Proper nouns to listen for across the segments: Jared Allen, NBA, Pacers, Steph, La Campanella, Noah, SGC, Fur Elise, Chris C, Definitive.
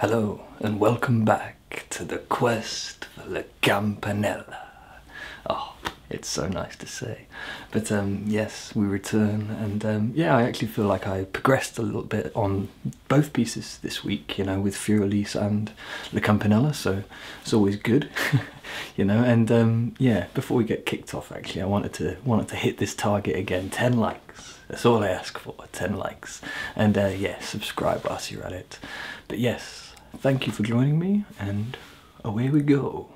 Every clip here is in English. Hello and welcome back to the quest for La Campanella. Oh, it's so nice to say. But yes, we return, and yeah, I actually feel like I progressed a little bit on both pieces this week, you know, with Fur Elise and La Campanella, so it's always good. You know, and yeah, before we get kicked off, actually, I wanted to hit this target again. 10 likes, that's all I ask for, 10 likes. And yeah, subscribe whilst you're at it. But yes, thank you for joining me, and away we go.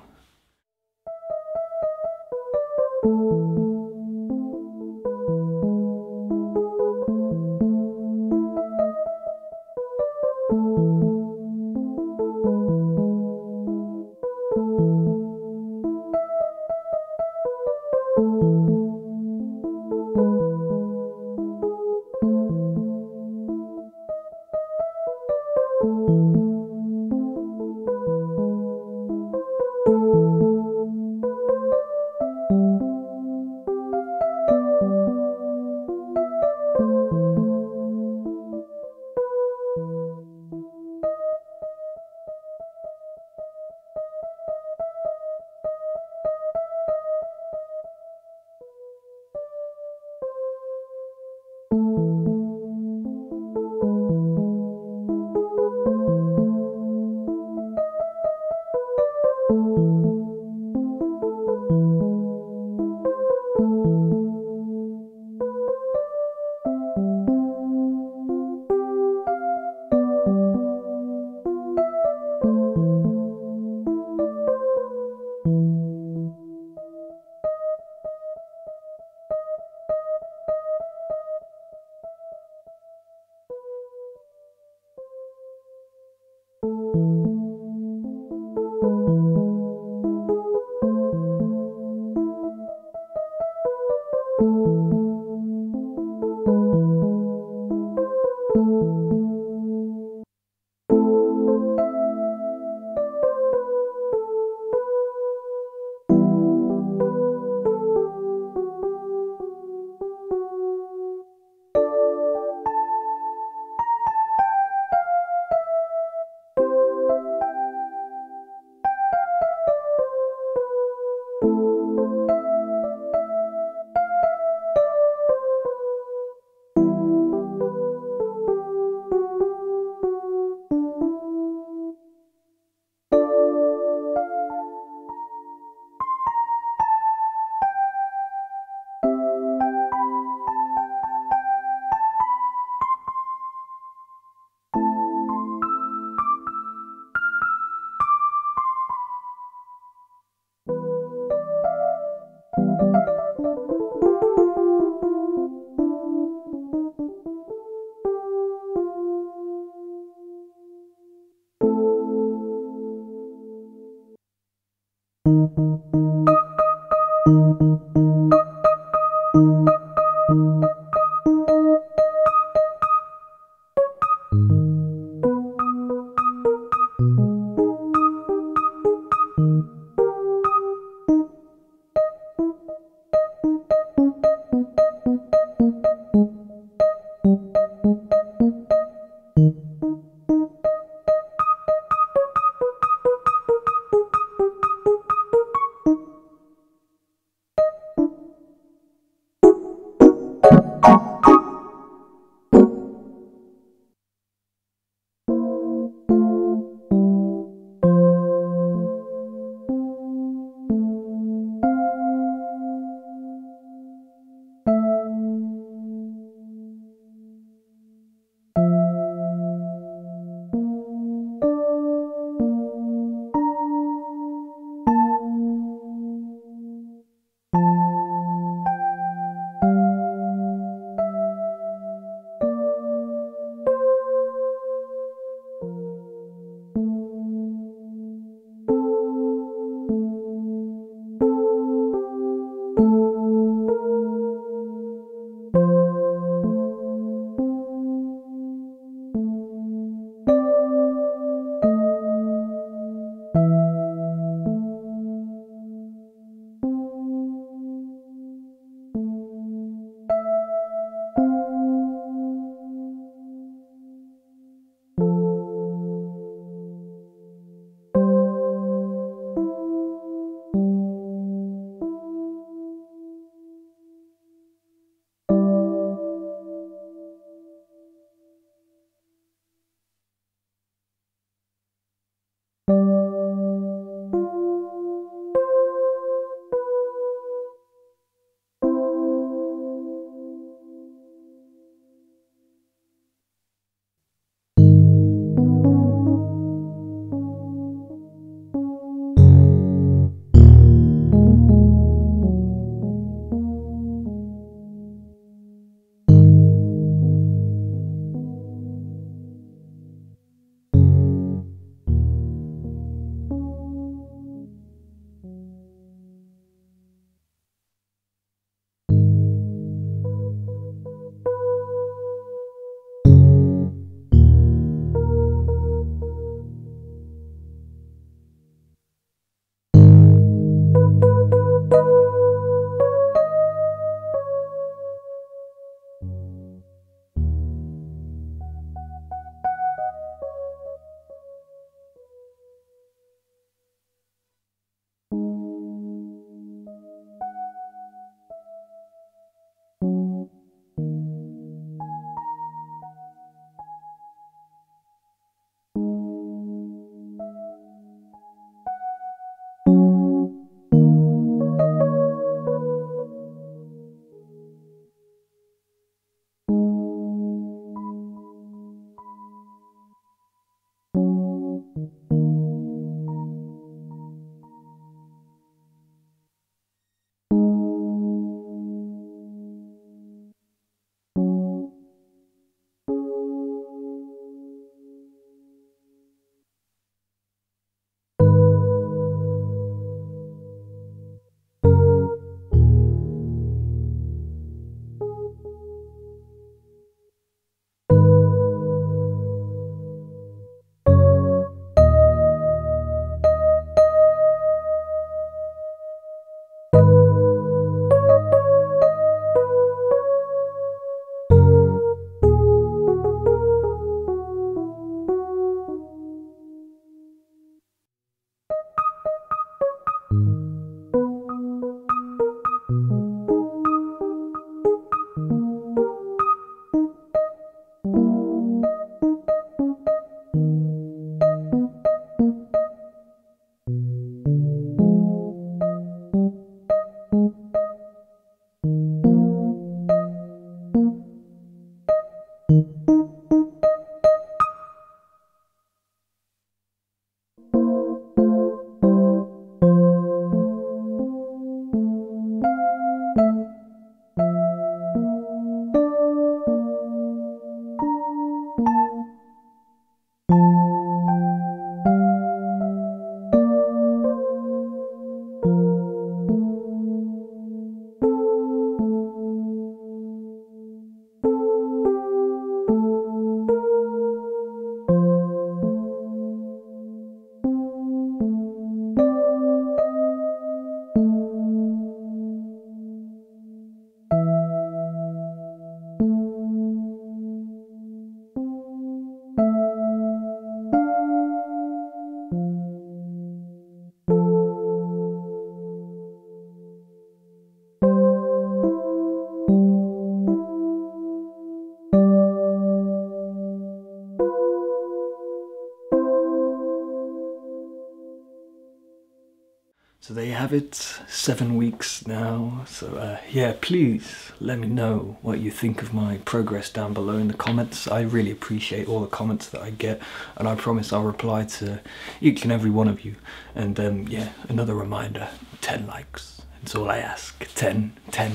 So there you have it, 7 weeks now. So yeah, please let me know what you think of my progress down below in the comments. I really appreciate all the comments that I get, and I promise I'll reply to each and every one of you. And yeah, another reminder, 10 likes. It's all I ask, 10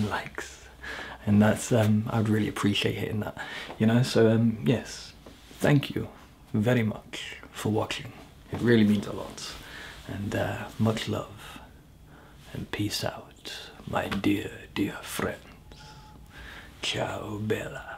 likes. And that's, I'd really appreciate hitting that, you know? So yes, thank you very much for watching. It really means a lot. And much love. And peace out, my dear, dear friends. Ciao, Bella.